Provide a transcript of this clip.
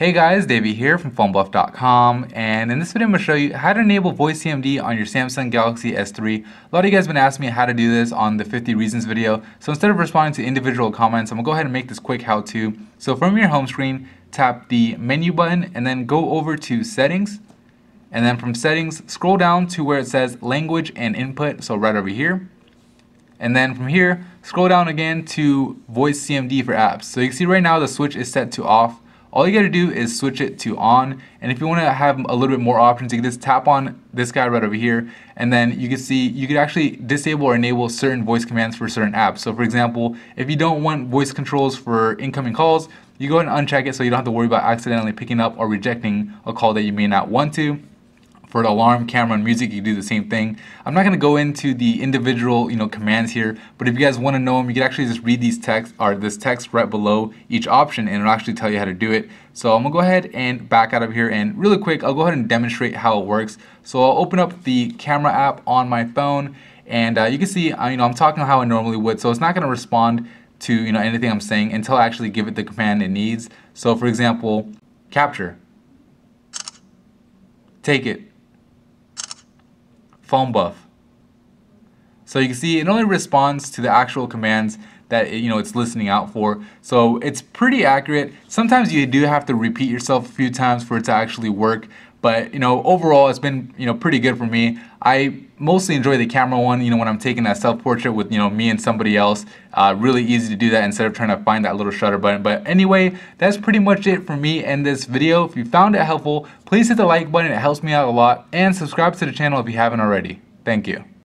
Hey guys, Davey here from phonebuff.com, and in this video I'm going to show you how to enable voice CMD on your Samsung Galaxy S3. A lot of you guys have been asking me how to do this on the 50 reasons video, so instead of responding to individual comments, I'm going to go ahead and make this quick how-to. So from your home screen, tap the menu button and then go over to settings, and then from settings, scroll down to where it says language and input, so right over here. And then from here, scroll down again to voice CMD for apps. So you can see right now the switch is set to off. All you gotta do is switch it to on, and if you wanna have a little bit more options, you can just tap on this guy right over here, and then you can see you could actually disable or enable certain voice commands for certain apps. So for example, if you don't want voice controls for incoming calls, you go ahead and uncheck it so you don't have to worry about accidentally picking up or rejecting a call that you may not want to. For the alarm, camera, and music, you can do the same thing. I'm not going to go into the individual, commands here, but if you guys want to know them, you can actually just read these text or this text right below each option, and it'll actually tell you how to do it. So I'm gonna go ahead and back out of here, and really quick, I'll go ahead and demonstrate how it works. So I'll open up the camera app on my phone, and you can see, I'm talking how I normally would, so it's not going to respond to anything I'm saying until I actually give it the command it needs. So for example, capture, take it, phone buff. So you can see it only responds to the actual commands that it's listening out for. So it's pretty accurate. Sometimes you do have to repeat yourself a few times for it to actually work. But overall, it's been pretty good for me. I mostly enjoy the camera one. When I'm taking that self-portrait with me and somebody else, really easy to do that instead of trying to find that little shutter button. But anyway, that's pretty much it for me and this video. If you found it helpful, please hit the like button. It helps me out a lot. And subscribe to the channel if you haven't already. Thank you.